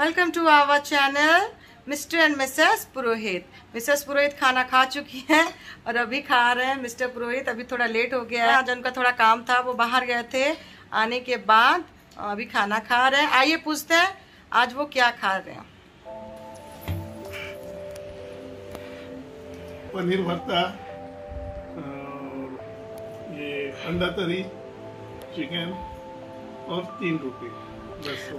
Welcome to our channel mister and Mrs Purohit. Mrs Purohit खाना खा चुकी हैं और अभी खा रहे हैं। मिस्टर पुरोहित अभी थोड़ा लेट हो गया है, आज उनका थोड़ा काम था, वो बाहर गए थे, आने के बाद अभी खाना खा रहे हैं। आइए पूछते हैं आज वो क्या खा रहे हैं। पनीर भरता और ये अंडा तरी, चिकन और 3 रोटी।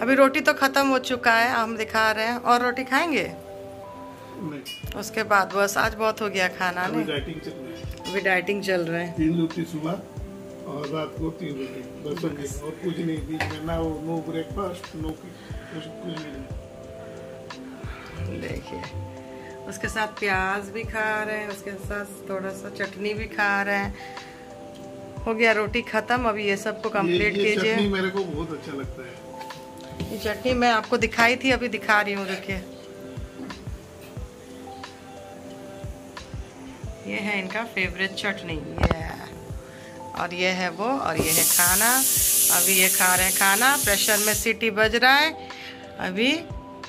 अभी रोटी तो खत्म हो चुका है, हम दिखा रहे हैं। और रोटी खाएंगे नहीं, उसके बाद बस आज बहुत हो गया खाना। अभी डाइटिंग चल रही है, अभी डाइटिंग चल रहे हैं। 3 रोटी सुबह और रात को 3 रोटी, बस और कुछ नहीं। बीच में ना नो ब्रेकफास्ट, नो कुछ नहीं। देखिए उसके साथ प्याज भी खा रहे हैं, उसके साथ थोड़ा सा चटनी भी खा रहे हैं। हो गया रोटी खत्म, अभी ये सबको कंप्लीट कीजिए। चटनी मेरे को बहुत अच्छा लगता है, ये चटनी मैं आपको दिखाई थी, अभी दिखा रही हूँ। देखिए ये है इनका फेवरेट चटनी, ये है। और ये है वो, और ये है खाना। अभी ये खा रहे हैं खाना, प्रेशर में सीटी बज रहा है, अभी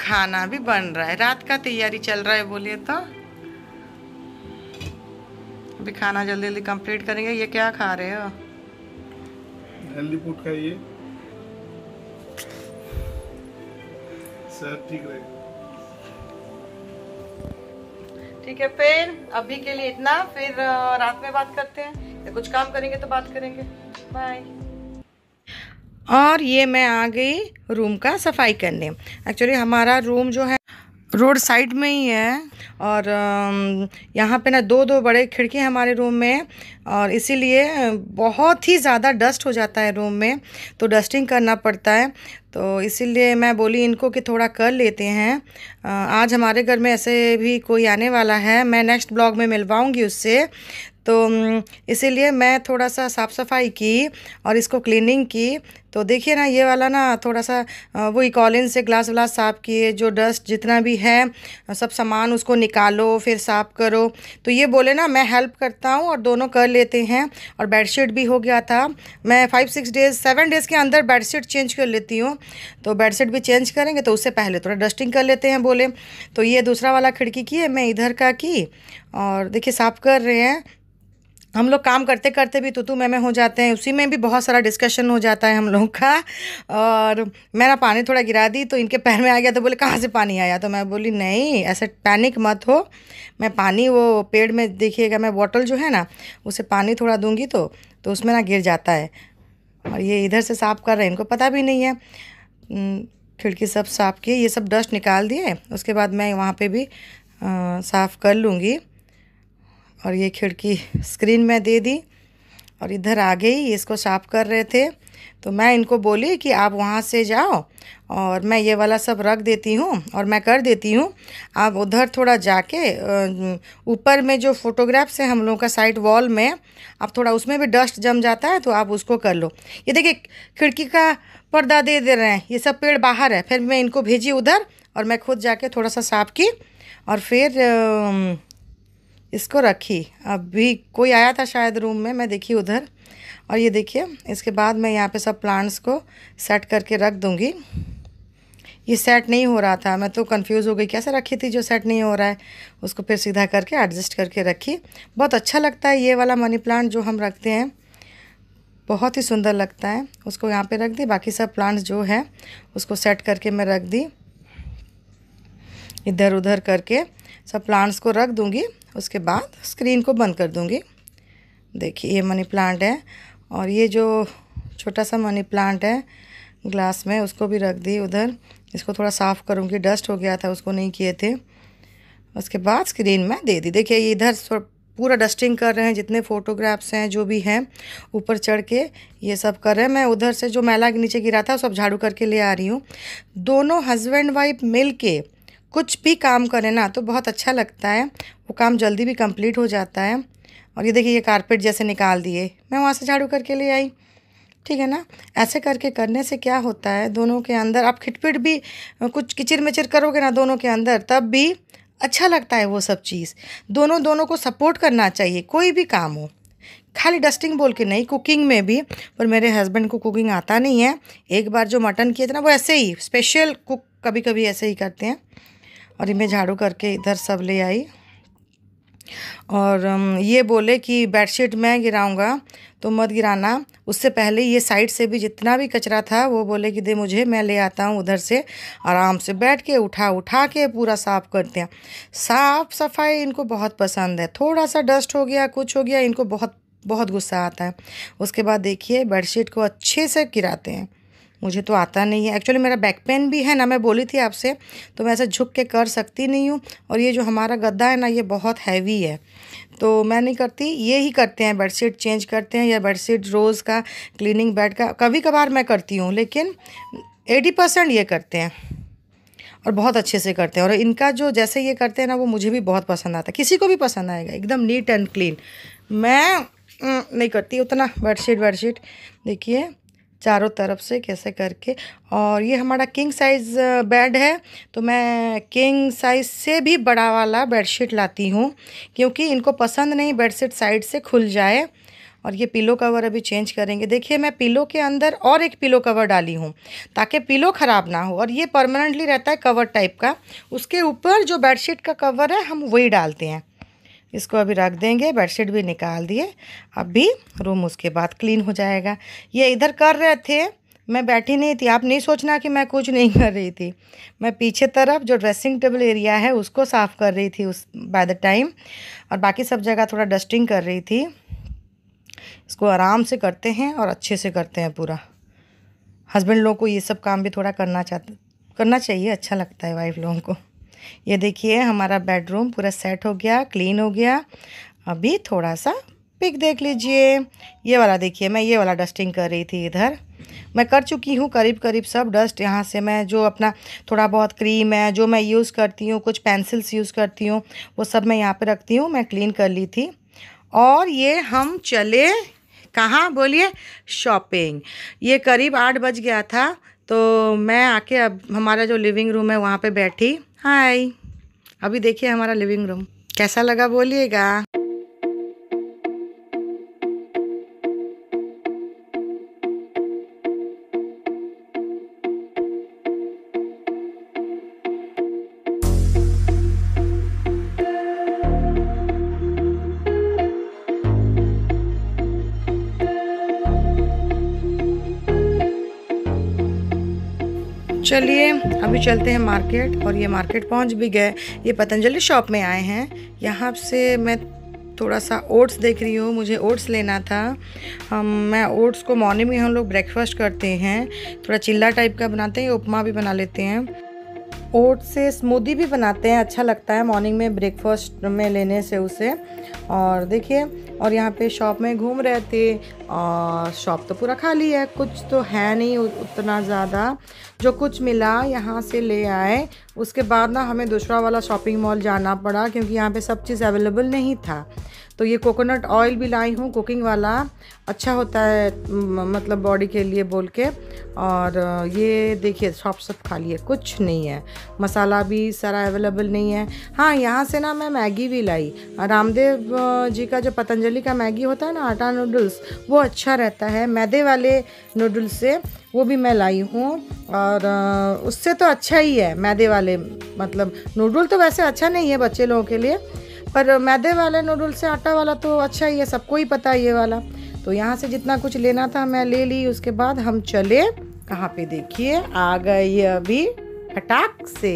खाना भी बन रहा है, रात का तैयारी चल रहा है बोलिए तो। अभी खाना जल्दी जल्दी कंप्लीट करेंगे। ये क्या खा रहे हो? हेल्दी फूड खाइए, सब ठीक रहेगा। ठीक है, फिर अभी के लिए इतना, फिर रात में बात करते हैं या कुछ काम करेंगे तो बात करेंगे। बाय। और ये मैं आ गई रूम का सफाई करने। एक्चुअली हमारा रूम जो है रोड साइड में ही है और यहाँ पे ना 2-2 बड़े खिड़की हैं हमारे रूम में, और इसीलिए बहुत ही ज़्यादा डस्ट हो जाता है रूम में, तो डस्टिंग करना पड़ता है। तो इसीलिए मैं बोली इनको कि थोड़ा कर लेते हैं। आज हमारे घर में ऐसे भी कोई आने वाला है, मैं नेक्स्ट ब्लॉग में मिलवाऊँगी उससे, तो इसीलिए मैं थोड़ा सा साफ़ सफाई की और इसको क्लीनिंग की। तो देखिए ना ये वाला ना थोड़ा सा वही कॉलिन से ग्लास व्लास साफ़ किए, जो डस्ट जितना भी है सब सामान उसको निकालो फिर साफ़ करो। तो ये बोले ना मैं हेल्प करता हूँ और दोनों कर लेते हैं। और बेडशीट भी हो गया था, मैं 5-6 डेज़ 7 डेज़ के अंदर बेडशीट चेंज कर लेती हूँ, तो बेडशीट भी चेंज करेंगे तो उससे पहले थोड़ा डस्टिंग कर लेते हैं बोले। तो ये दूसरा वाला खिड़की की है, मैं इधर का की, और देखिए साफ़ कर रहे हैं। हम लोग काम करते करते भी तू मैं हो जाते हैं, उसी में भी बहुत सारा डिस्कशन हो जाता है हम लोगों का। और मैं ना पानी थोड़ा गिरा दी तो इनके पैर में आ गया, तो बोले कहाँ से पानी आया? तो मैं बोली नहीं ऐसे पैनिक मत हो, मैं पानी वो पेड़ में देखिएगा, मैं बॉटल जो है ना उसे पानी थोड़ा दूंगी तो उसमें ना गिर जाता है। और ये इधर से साफ़ कर रहे हैं, इनको पता भी नहीं है। खिड़की सब साफ़ किए, ये सब डस्ट निकाल दिए, उसके बाद मैं वहाँ पर भी साफ़ कर लूँगी। और ये खिड़की स्क्रीन में दे दी और इधर आ गई, इसको साफ़ कर रहे थे। तो मैं इनको बोली कि आप वहाँ से जाओ और मैं ये वाला सब रख देती हूँ और मैं कर देती हूँ, आप उधर थोड़ा जाके ऊपर में जो फोटोग्राफ्स हैं हम लोगों का साइड वॉल में, आप थोड़ा उसमें भी डस्ट जम जाता है तो आप उसको कर लो। ये देखिए खिड़की का पर्दा दे दे रहे हैं, ये सब पेड़ बाहर है। फिर मैं इनको भेजी उधर और मैं खुद जाके थोड़ा सा साफ़ की और फिर इसको रखी। अभी कोई आया था शायद रूम में, मैं देखी उधर। और ये देखिए इसके बाद मैं यहाँ पे सब प्लांट्स को सेट करके रख दूँगी। ये सेट नहीं हो रहा था, मैं तो कंफ्यूज हो गई कैसे रखी थी जो सेट नहीं हो रहा है, उसको फिर सीधा करके एडजस्ट करके रखी। बहुत अच्छा लगता है ये वाला मनी प्लांट जो हम रखते हैं, बहुत ही सुंदर लगता है। उसको यहाँ पर रख दी, बाकी सब प्लांट्स जो है उसको सेट करके मैं रख दी, इधर उधर करके सब प्लांट्स को रख दूँगी। उसके बाद स्क्रीन को बंद कर दूँगी। देखिए ये मनी प्लांट है और ये जो छोटा सा मनी प्लांट है ग्लास में, उसको भी रख दी उधर। इसको थोड़ा साफ़ करूँगी, डस्ट हो गया था उसको नहीं किए थे। उसके बाद स्क्रीन में दे दी। देखिए ये इधर पूरा डस्टिंग कर रहे हैं, जितने फ़ोटोग्राफ्स हैं जो भी हैं ऊपर चढ़ के ये सब कर रहे हैं। मैं उधर से जो मैला नीचे गिरा था सब झाड़ू करके ले आ रही हूँ। दोनों हस्बैंड वाइफ मिल के कुछ भी काम करें ना तो बहुत अच्छा लगता है, वो काम जल्दी भी कंप्लीट हो जाता है। और ये देखिए ये कारपेट जैसे निकाल दिए, मैं वहाँ से झाड़ू करके ले आई। ठीक है ना, ऐसे करके करने से क्या होता है, दोनों के अंदर आप खिटपिट भी कुछ किचिर मिचिर करोगे ना दोनों के अंदर, तब भी अच्छा लगता है वो सब चीज़। दोनों को सपोर्ट करना चाहिए कोई भी काम हो, खाली डस्टिंग बोल के नहीं। कुकिंग में भी, पर मेरे हस्बैंड को कुकिंग आता नहीं है। एक बार जो मटन किए थे ना वो ऐसे ही स्पेशल कुक कभी कभी ऐसे ही करते हैं। और इनमें झाड़ू करके इधर सब ले आई और ये बोले कि बेडशीट मैं गिराऊंगा तो मत गिराना, उससे पहले ये साइड से भी जितना भी कचरा था वो बोले कि दे मुझे, मैं ले आता हूँ उधर से। आराम से बैठ के उठा उठा के पूरा साफ़ करते हैं। साफ़ सफाई इनको बहुत पसंद है। थोड़ा सा डस्ट हो गया, कुछ हो गया, इनको बहुत बहुत गुस्सा आता है। उसके बाद देखिए बेडशीट को अच्छे से गिराते हैं। मुझे तो आता नहीं है, एक्चुअली मेरा बैक पेन भी है ना, मैं बोली थी आपसे, तो मैं ऐसे झुक के कर सकती नहीं हूँ। और ये जो हमारा गद्दा है ना ये बहुत हैवी है, तो मैं नहीं करती। ये ही करते हैं, बेडशीट चेंज करते हैं या बेडशीट रोज़ का क्लीनिंग बेड का कभी कभार मैं करती हूँ, लेकिन 80% ये करते हैं और बहुत अच्छे से करते हैं। और इनका जो जैसे ये करते हैं ना वो मुझे भी बहुत पसंद आता है। किसी को भी पसंद आएगा एकदम नीट एंड क्लीन। मैं नहीं करती उतना बेडशीट। देखिए चारों तरफ से कैसे करके। और ये हमारा किंग साइज़ बेड है, तो मैं किंग साइज़ से भी बड़ा वाला बेडशीट लाती हूँ, क्योंकि इनको पसंद नहीं बेडशीट साइड से खुल जाए। और ये पिलो कवर अभी चेंज करेंगे। देखिए मैं पिलो के अंदर और एक पिलो कवर डाली हूँ ताकि पिलो ख़राब ना हो। और ये परमानेंटली रहता है कवर टाइप का, उसके ऊपर जो बेडशीट का कवर है हम वही डालते हैं। इसको अभी रख देंगे। बेडशीट भी निकाल दिए, अभी रूम उसके बाद क्लीन हो जाएगा। ये इधर कर रहे थे, मैं बैठी नहीं थी। आप नहीं सोचना कि मैं कुछ नहीं कर रही थी। मैं पीछे तरफ जो ड्रेसिंग टेबल एरिया है उसको साफ़ कर रही थी उस बाय द टाइम, और बाकी सब जगह थोड़ा डस्टिंग कर रही थी। इसको आराम से करते हैं और अच्छे से करते हैं पूरा। हस्बैंड लोगों को ये सब काम भी थोड़ा करना चाहिए, अच्छा लगता है वाइफ लोगों को। ये देखिए हमारा बेडरूम पूरा सेट हो गया, क्लीन हो गया। अभी थोड़ा सा पिक देख लीजिए। ये वाला देखिए, मैं ये वाला डस्टिंग कर रही थी। इधर मैं कर चुकी हूँ करीब करीब सब डस्ट। यहाँ से मैं जो अपना थोड़ा बहुत क्रीम है जो मैं यूज़ करती हूँ, कुछ पेंसिल्स यूज़ करती हूँ, वो सब मैं यहाँ पे रखती हूँ। मैं क्लीन कर ली थी। और ये हम चले कहाँ बोलिए? शॉपिंग। ये करीब 8 बज गया था, तो मैं आके अब हमारा जो लिविंग रूम है वहाँ पर बैठी। हाय, अभी देखिए हमारा लिविंग रूम कैसा लगा बोलिएगा। चलिए अभी चलते हैं मार्केट। और ये मार्केट पहुंच भी गए। ये पतंजलि शॉप में आए हैं। यहाँ से मैं थोड़ा सा ओट्स देख रही हूँ, मुझे ओट्स लेना था। मैं ओट्स को मॉर्निंग में हम लोग ब्रेकफास्ट करते हैं, थोड़ा चिल्ला टाइप का बनाते हैं, उपमा भी बना लेते हैं, ओट्स से स्मूदी भी बनाते हैं। अच्छा लगता है मॉर्निंग में ब्रेकफास्ट में लेने से उसे। और देखिए और यहाँ पे शॉप में घूम रहे थे और शॉप तो पूरा खाली है, कुछ तो है नहीं उतना ज़्यादा। जो कुछ मिला यहाँ से ले आए। उसके बाद ना हमें दूसरा वाला शॉपिंग मॉल जाना पड़ा क्योंकि यहाँ पे सब चीज़ अवेलेबल नहीं था। तो ये कोकोनट ऑयल भी लाई हूँ, कुकिंग वाला अच्छा होता है, मतलब बॉडी के लिए बोल के। और ये देखिए शॉप सब खाली है, कुछ नहीं है, मसाला भी सारा अवेलेबल नहीं है। हाँ, यहाँ से ना मैं मैगी भी लाई। रामदेव जी का जो पतंजलि का मैगी होता है ना, आटा नूडल्स, वो अच्छा रहता है मैदे वाले नूडल्स से, वो भी मैं लाई हूँ। और उससे तो अच्छा ही है मैदे वाले, मतलब नूडल तो वैसे अच्छा नहीं है बच्चे लोगों के लिए, पर मैदे वाले नूडल से आटा वाला तो अच्छा ही है, सबको ही पता है ये वाला। तो यहाँ से जितना कुछ लेना था मैं ले ली। उसके बाद हम चले कहाँ पे देखिए? आ गए ये अभी फटाक से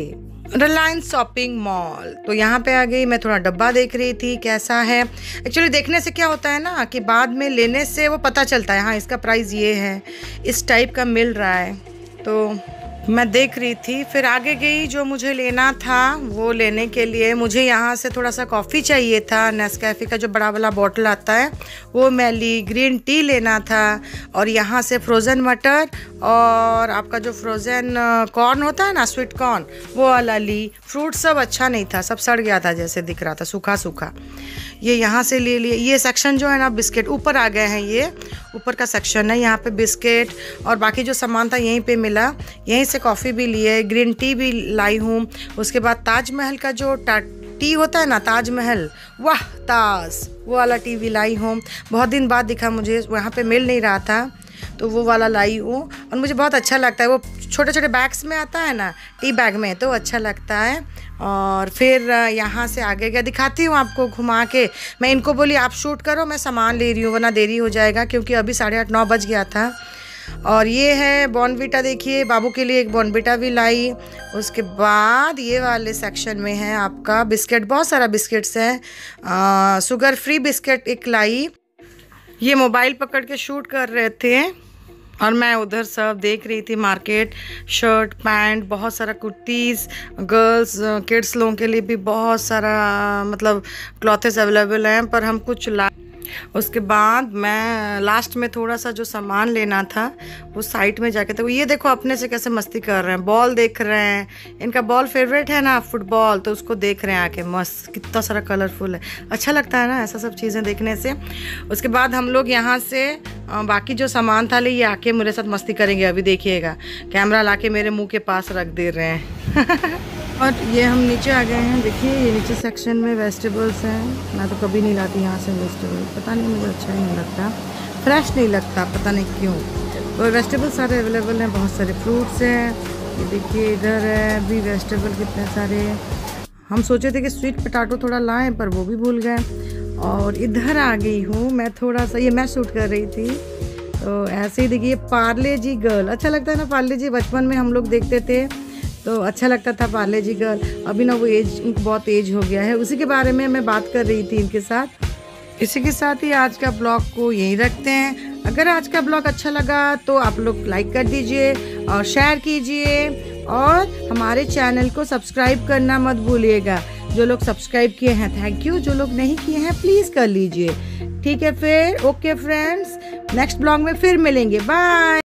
रिलायंस शॉपिंग मॉल। तो यहाँ पे आ गई। मैं थोड़ा डब्बा देख रही थी कैसा है। एक्चुअली देखने से क्या होता है ना कि बाद में लेने से वो पता चलता है, हाँ इसका प्राइस ये है, इस टाइप का मिल रहा है। तो मैं देख रही थी, फिर आगे गई जो मुझे लेना था वो लेने के लिए। मुझे यहाँ से थोड़ा सा कॉफ़ी चाहिए था, नेस्कैफ़े का जो बड़ा वाला बॉटल आता है वो मैं ली। ग्रीन टी लेना था और यहाँ से फ्रोज़न मटर और आपका जो फ्रोज़न कॉर्न होता है ना, स्वीट कॉर्न, वो वाला ली। फ्रूट सब अच्छा नहीं था, सब सड़ गया था जैसे दिख रहा था, सूखा सूखा। ये यहाँ से ले लिए। ये सेक्शन जो है ना बिस्किट, ऊपर आ गए हैं, ये ऊपर का सेक्शन है। यहाँ पे बिस्किट और बाकी जो सामान था यहीं पे मिला। यहीं से कॉफ़ी भी लिए, ग्रीन टी भी लाई हूँ। उसके बाद ताजमहल का जो टी होता है ना, ताजमहल वाह ताज, वो वाला टी भी लाई हूँ। बहुत दिन बाद दिखा मुझे, वहाँ पे मिल नहीं रहा था, तो वो वाला लाई हूँ। और मुझे बहुत अच्छा लगता है वो छोटे छोटे बैग्स में आता है ना, टी बैग में, तो अच्छा लगता है। और फिर यहाँ से आगे गया, दिखाती हूँ आपको घुमा के। मैं इनको बोली आप शूट करो, मैं सामान ले रही हूँ वरना देरी हो जाएगा, क्योंकि अभी 8:30-9 बज गया था। और ये है बॉर्नविटा, देखिए बाबू के लिए एक बॉर्नविटा भी लाई। उसके बाद ये वाले सेक्शन में है आपका बिस्किट, बहुत सारा बिस्किट्स है, शुगर फ्री बिस्किट एक लाई। ये मोबाइल पकड़ के शूट कर रहे थे और मैं उधर सब देख रही थी, मार्केट, शर्ट, पैंट, बहुत सारा कुर्तीज़, गर्ल्स किड्स लोगों के लिए भी बहुत सारा मतलब क्लॉथेस अवेलेबल हैं, पर हम कुछ ला। उसके बाद मैं लास्ट में थोड़ा सा जो सामान लेना था वो साइट में जाके, तो ये देखो अपने से कैसे मस्ती कर रहे हैं, बॉल देख रहे हैं, इनका बॉल फेवरेट है ना फुटबॉल, तो उसको देख रहे हैं आके, मस्त कितना सारा कलरफुल है, अच्छा लगता है ना ऐसा सब चीज़ें देखने से। उसके बाद हम लोग यहाँ से बाकी जो सामान था ले, ये आके मेरे साथ मस्ती करेंगे अभी, देखिएगा कैमरा ला के मेरे मुँह के पास रख दे रहे हैं। और ये हम नीचे आ गए हैं, देखिए ये नीचे सेक्शन में वेजिटेबल्स हैं। मैं तो कभी नहीं लाती यहाँ से वेजिटेबल, पता नहीं मुझे अच्छा नहीं लगता, फ्रेश नहीं लगता, पता नहीं क्यों। और वेजिटेबल्स सारे अवेलेबल हैं, बहुत सारे फ्रूट्स हैं, ये देखिए इधर है भी वेजिटेबल कितने सारे। हम सोचे थे कि स्वीट पोटैटो थोड़ा लाएँ, पर वो भी भूल गए। और इधर आ गई हूँ मैं थोड़ा सा, ये मैं शूट कर रही थी तो ऐसे ही, देखिए पार्ले-जी गर्ल, अच्छा लगता है ना पार्ले-जी, बचपन में हम लोग देखते थे तो अच्छा लगता था पार्ले-जी गर्ल। अभी ना वो एज, बहुत एज हो गया है, उसी के बारे में मैं बात कर रही थी इनके साथ। इसी के साथ ही आज का ब्लॉग को यहीं रखते हैं। अगर आज का ब्लॉग अच्छा लगा तो आप लोग लाइक कर दीजिए और शेयर कीजिए, और हमारे चैनल को सब्सक्राइब करना मत भूलिएगा। जो लोग सब्सक्राइब किए हैं थैंक यू, जो लोग नहीं किए हैं प्लीज़ कर लीजिए। ठीक है फिर, ओके फ्रेंड्स, नेक्स्ट ब्लॉग में फिर मिलेंगे, बाय।